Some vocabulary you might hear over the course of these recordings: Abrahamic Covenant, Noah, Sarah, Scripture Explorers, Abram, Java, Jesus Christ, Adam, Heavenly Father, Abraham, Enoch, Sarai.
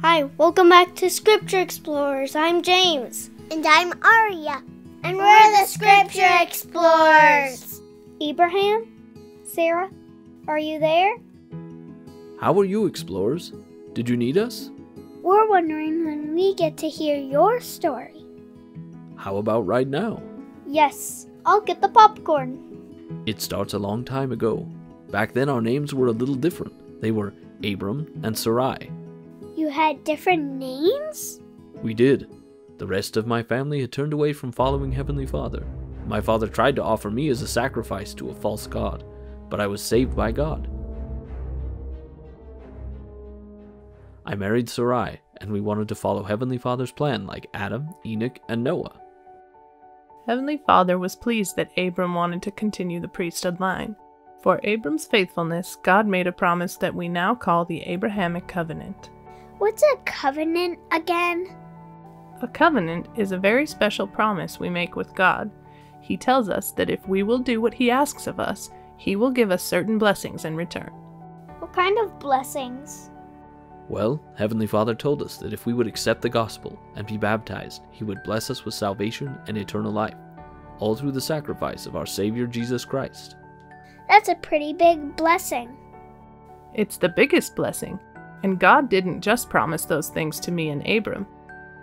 Hi, welcome back to Scripture Explorers. I'm James. And I'm Aria. And we're the Scripture Explorers. Abraham? Sarah? Are you there? How are you, Explorers? Did you need us? We're wondering when we get to hear your story. How about right now? Yes, I'll get the popcorn. It starts a long time ago. Back then our names were a little different. They were Abram and Sarai. You had different names? We did. The rest of my family had turned away from following Heavenly Father. My father tried to offer me as a sacrifice to a false god, but I was saved by God. I married Sarai, and we wanted to follow Heavenly Father's plan like Adam, Enoch, and Noah. Heavenly Father was pleased that Abram wanted to continue the priesthood line. For Abram's faithfulness, God made a promise that we now call the Abrahamic Covenant. What's a covenant again? A covenant is a very special promise we make with God. He tells us that if we will do what He asks of us, He will give us certain blessings in return. What kind of blessings? Well, Heavenly Father told us that if we would accept the gospel and be baptized, He would bless us with salvation and eternal life, all through the sacrifice of our Savior Jesus Christ. That's a pretty big blessing. It's the biggest blessing. And God didn't just promise those things to me and Abram.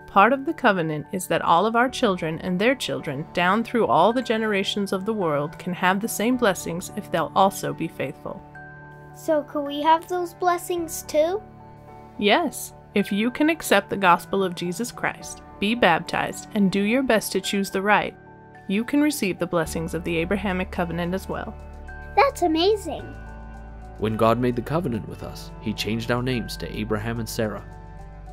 Part of the covenant is that all of our children and their children, down through all the generations of the world, can have the same blessings if they'll also be faithful. So could we have those blessings too? Yes, if you can accept the gospel of Jesus Christ, be baptized, and do your best to choose the right, you can receive the blessings of the Abrahamic covenant as well. That's amazing. When God made the covenant with us, He changed our names to Abraham and Sarah.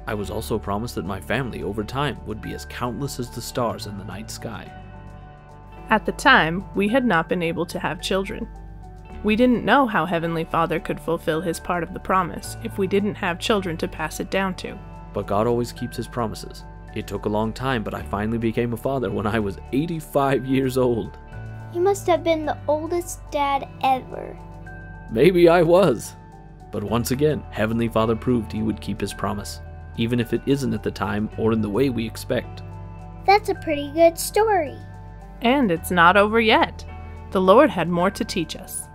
I was also promised that my family over time would be as countless as the stars in the night sky. At the time, we had not been able to have children. We didn't know how Heavenly Father could fulfill His part of the promise if we didn't have children to pass it down to. But God always keeps His promises. It took a long time, but I finally became a father when I was 85 years old. You must have been the oldest dad ever. Maybe I was. But once again, Heavenly Father proved He would keep His promise, even if it isn't at the time or in the way we expect. That's a pretty good story. And it's not over yet. The Lord had more to teach us.